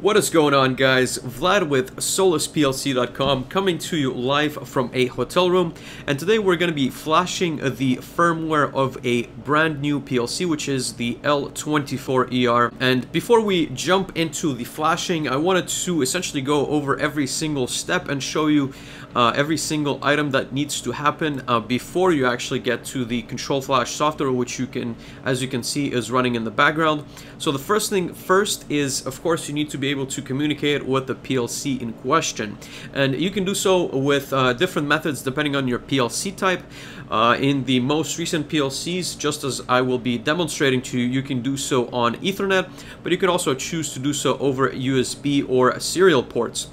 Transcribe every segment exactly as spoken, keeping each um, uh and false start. What is going on, guys? Vlad with Solis P L C dot com coming to you live from a hotel room, and today we're going to be flashing the firmware of a brand new P L C, which is the L twenty-four E R. And before we jump into the flashing, I wanted to essentially go over every single step and show you uh, every single item that needs to happen uh, before you actually get to the Control Flash software, which you can, as you can see, is running in the background. So the first thing first is, of course, you need to be able to communicate with the P L C in question, and you can do so with uh, different methods depending on your P L C type. Uh, in the most recent P L Cs, just as I will be demonstrating to you, you can do so on Ethernet, but you can also choose to do so over U S B or serial ports.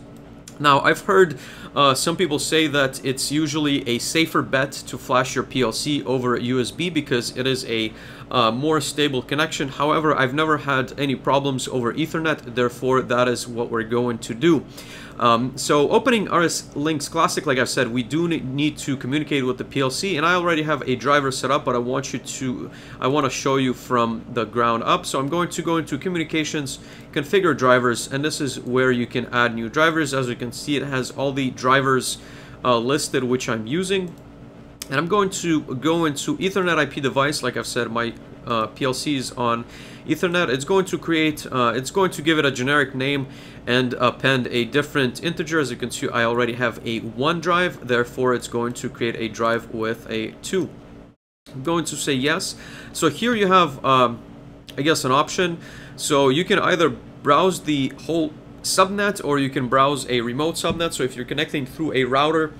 Now, I've heard uh, some people say that it's usually a safer bet to flash your P L C over U S B because it is a uh, more stable connection. However, I've never had any problems over Ethernet, therefore that is what we're going to do. Um, so opening RSLinx Classic, like I said, we do need to communicate with the P L C, and I already have a driver set up, but I want you to, I want to show you from the ground up. So I'm going to go into Communications, Configure Drivers, and this is where you can add new drivers. As you can see, it has all the drivers uh, listed which I'm using, and I'm going to go into Ethernet I P device. Like I've said, my uh, P L C is on Ethernet. It's going to create, uh, it's going to give it a generic name and append a different integer. As you can see, I already have a one drive, therefore it's going to create a drive with a two. I'm going to say yes. So here you have, um, I guess, an option. So you can either browse the whole subnet or you can browse a remote subnet. So if you're connecting through a router,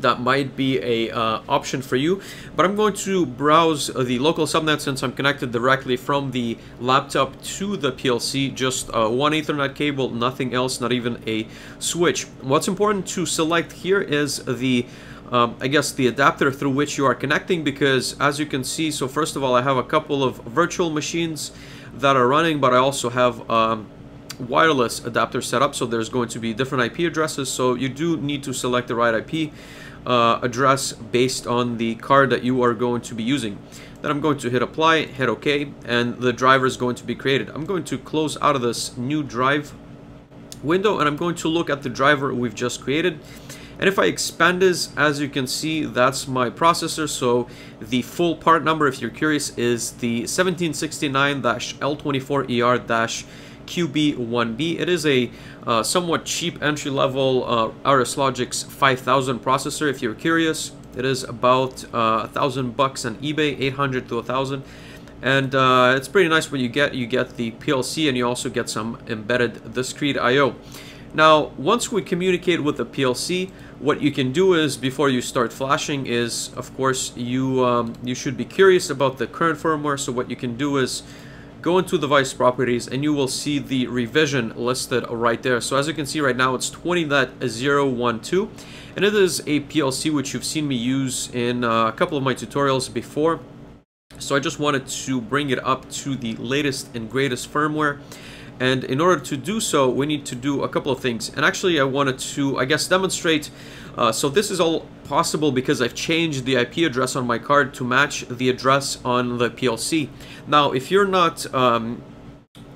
that might be a uh, option for you, but I'm going to browse the local subnet since I'm connected directly from the laptop to the P L C, just uh, one Ethernet cable, nothing else, not even a switch. What's important to select here is the Um, I guess the adapter through which you are connecting, because as you can see, so first of all, I have a couple of virtual machines that are running, but I also have um, wireless adapter set up, so there's going to be different I P addresses, so you do need to select the right I P uh, address based on the card that you are going to be using. Then I'm going to hit apply, hit OK, and the driver is going to be created. I'm going to close out of this new drive window, and I'm going to look at the driver we've just created. And if I expand this, as you can see, that's my processor. So the full part number, if you're curious, is the seventeen sixty-nine L twenty-four E R Q B one B. It is a uh, somewhat cheap entry-level uh, RSLogix five thousand processor, if you're curious. It is about a uh, thousand bucks on eBay, eight hundred to a thousand. And uh, it's pretty nice what you get. You get the P L C and you also get some embedded discrete I O. Now, once we communicate with the P L C, what you can do is, before you start flashing, is, of course, you um, you should be curious about the current firmware. So what you can do is go into device properties, and you will see the revision listed right there. So as you can see right now, it's twenty point zero one two, and it is a P L C which you've seen me use in uh, a couple of my tutorials before. So I just wanted to bring it up to the latest and greatest firmware. And in order to do so, we need to do a couple of things. And actually, I wanted to, I guess, demonstrate. Uh, so this is all possible because I've changed the I P address on my card to match the address on the P L C. Now, if you're not um,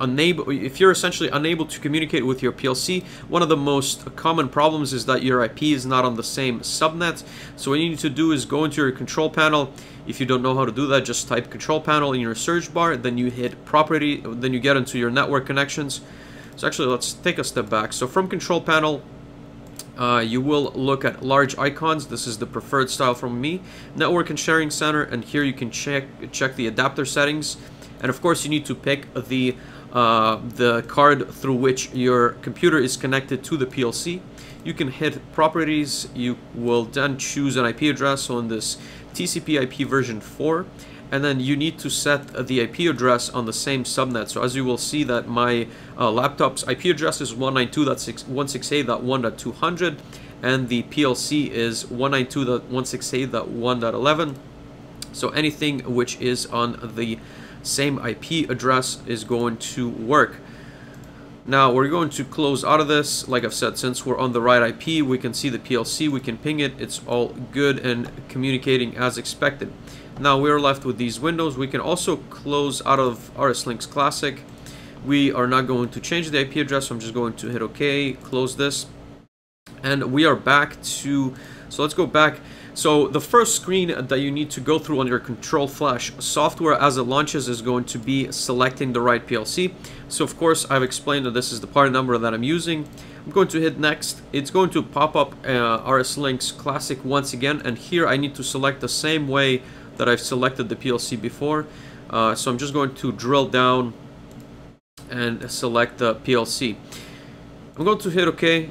unable, if you're essentially unable to communicate with your P L C, one of the most common problems is that your I P is not on the same subnet. So what you need to do is go into your control panel. If you don't know how to do that, just type control panel in your search bar, then you hit property, then you get into your network connections. So actually, let's take a step back. So from control panel, uh, you will look at large icons. This is the preferred style from me. Network and sharing center, and here you can check check the adapter settings. And of course, you need to pick the uh, the card through which your computer is connected to the P L C. You can hit properties. You will then choose an I P address. So in this T C P I P version four, and then you need to set the I P address on the same subnet. So as you will see that my uh, laptop's I P address is one ninety-two dot one sixty-eight dot one dot two hundred, and the P L C is one ninety-two dot one sixty-eight dot one dot eleven. So anything which is on the same I P address is going to work. Now we're going to close out of this. Like I've said, since we're on the right I P, we can see the P L C, we can ping it, it's all good and communicating as expected. Now we're left with these windows. We can also close out of RSLinx Classic. We are not going to change the I P address, so I'm just going to hit OK, close this, and we are back to, so let's go back. So the first screen that you need to go through on your Control Flash software as it launches is going to be selecting the right P L C. So of course I've explained that this is the part number that I'm using. I'm going to hit next. It's going to pop up uh, RSLinx Classic once again, and here I need to select the same way that I've selected the P L C before. Uh, so I'm just going to drill down and select the P L C. I'm going to hit OK.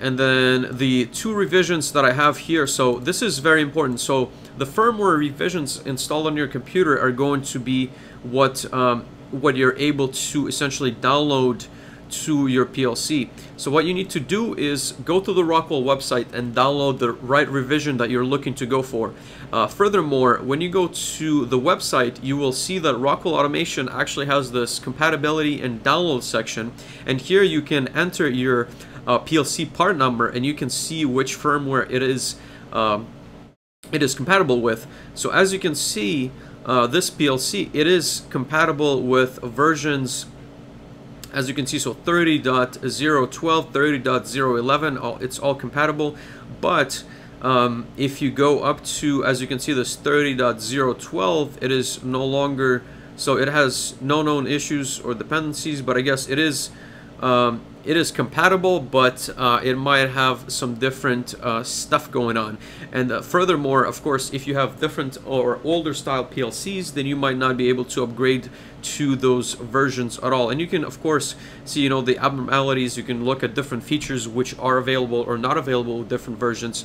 And then the two revisions that I have here, so this is very important. So the firmware revisions installed on your computer are going to be what um, what you're able to essentially download to your P L C. So what you need to do is go to the Rockwell website and download the right revision that you're looking to go for. Uh, furthermore, when you go to the website, you will see that Rockwell Automation actually has this compatibility and download section, and here you can enter your uh, P L C part number and you can see which firmware it is um, it is compatible with. So as you can see, uh, this P L C, it is compatible with versions, as you can see, so thirty point zero twelve, thirty point zero eleven, all, it's all compatible. But um, if you go up to, as you can see, this thirty point zero twelve, it is no longer, so it has no known issues or dependencies, but I guess it is um, it is compatible, but uh, it might have some different uh, stuff going on. And uh, furthermore, of course, if you have different or older style P L Cs, then you might not be able to upgrade to those versions at all. And you can, of course, see, you know, the abnormalities. You can look at different features which are available or not available with different versions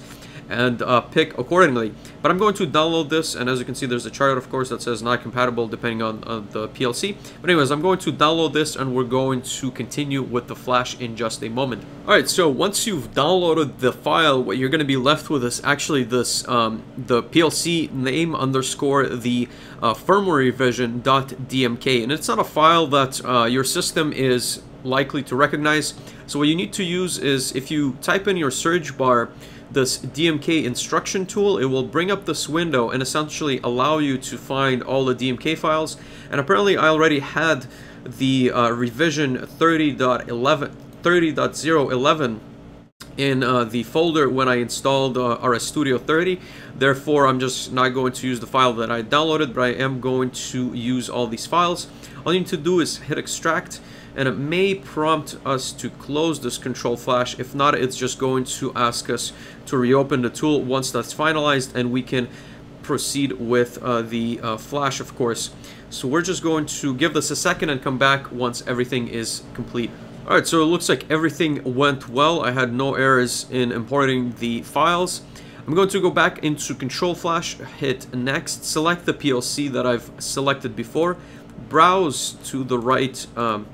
and uh, pick accordingly. But I'm going to download this, and as you can see, there's a chart, of course, that says not compatible depending on, on the P L C. But anyways, I'm going to download this, and we're going to continue with the Flash in just a moment. All right, so once you've downloaded the file, what you're going to be left with is actually this um, the P L C name underscore the uh, firmware revision dot D M K, and it's not a file that uh, your system is likely to recognize. So what you need to use is, if you type in your search bar this D M K instruction tool, it will bring up this window and essentially allow you to find all the D M K files. And apparently I already had the uh, revision thirty point eleven, thirty point zero eleven in uh, the folder when I installed uh, R S Studio thirty. Therefore, I'm just not going to use the file that I downloaded, but I am going to use all these files. All you need to do is hit extract, and it may prompt us to close this Control Flash. If not, it's just going to ask us to reopen the tool once that's finalized, and we can proceed with uh, the uh, Flash, of course. So we're just going to give this a second and come back once everything is complete. All right, so it looks like everything went well. I had no errors in importing the files. I'm going to go back into Control Flash, hit next, select the P L C that I've selected before, browse to the right um,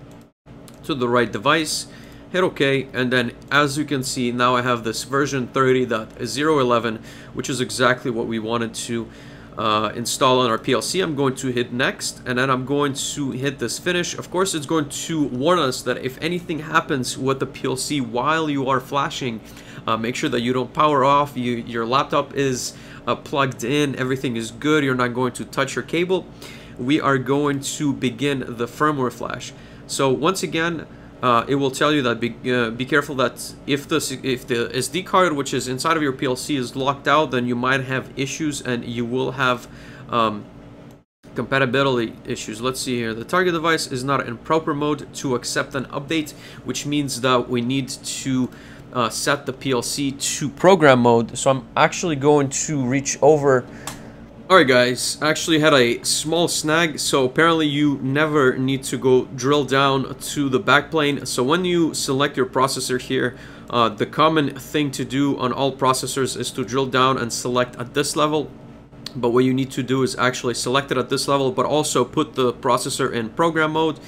to the right device, hit OK, and then as you can see, now I have this version thirty point zero eleven, which is exactly what we wanted to uh, install on our P L C. I'm going to hit next, and then I'm going to hit this finish. Of course, it's going to warn us that if anything happens with the P L C while you are flashing, uh, make sure that you don't power off, you, your laptop is uh, plugged in, everything is good, you're not going to touch your cable. We are going to begin the firmware flash. So once again, uh, it will tell you that be, uh, be careful that if, this, if the S D card, which is inside of your P L C, is locked out, then you might have issues and you will have um, compatibility issues. Let's see here. The target device is not in proper mode to accept an update, which means that we need to uh, set the P L C to program mode. So I'm actually going to reach over. Alright guys, I actually had a small snag, so apparently you never need to go drill down to the backplane. So when you select your processor here, uh, the common thing to do on all processors is to drill down and select at this level. But what you need to do is actually select it at this level, but also put the processor in program mode.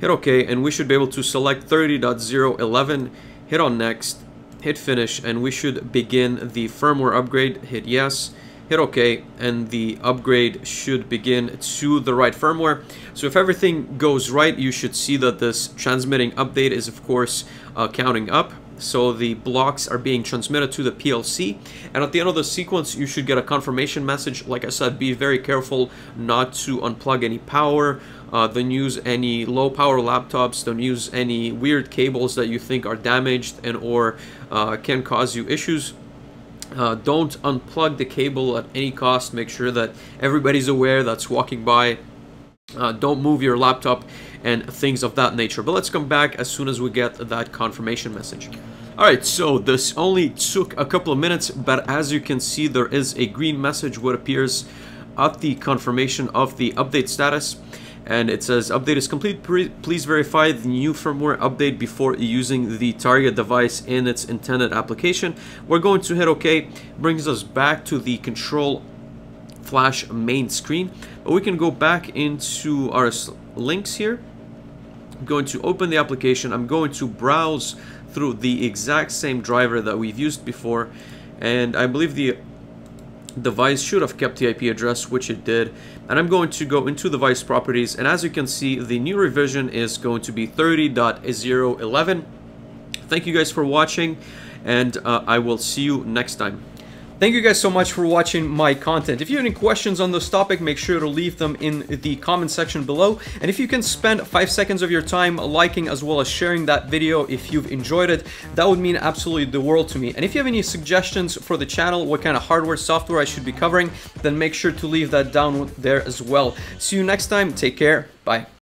Hit OK, and we should be able to select thirty point zero eleven, hit on next, hit finish, and we should begin the firmware upgrade, hit yes. Hit OK, and the upgrade should begin to the right firmware. So if everything goes right, you should see that this transmitting update is, of course, uh, counting up. So the blocks are being transmitted to the P L C, and at the end of the sequence you should get a confirmation message. Like I said, be very careful not to unplug any power. Uh, don't use any low power laptops, don't use any weird cables that you think are damaged and or uh, can cause you issues. Uh, don't unplug the cable at any cost. Make sure that everybody's aware that's walking by. Uh, don't move your laptop and things of that nature. But let's come back as soon as we get that confirmation message. Alright, so this only took a couple of minutes, but as you can see, there is a green message what appears at the confirmation of the update status. And it says, update is complete. Please verify the new firmware update before using the target device in its intended application. We're going to hit OK. Brings us back to the Control Flash main screen. But we can go back into our RSLinx here. I'm going to open the application. I'm going to browse through the exact same driver that we've used before. And I believe the device should have kept the I P address, which it did, and I'm going to go into device properties, and as you can see, the new revision is going to be thirty point zero eleven. Thank you guys for watching, and uh, I will see you next time. Thank you guys so much for watching my content. If you have any questions on this topic, make sure to leave them in the comment section below. And if you can spend five seconds of your time liking as well as sharing that video if you've enjoyed it, that would mean absolutely the world to me. And if you have any suggestions for the channel, what kind of hardware, software I should be covering, then make sure to leave that down there as well. See you next time. Take care. Bye.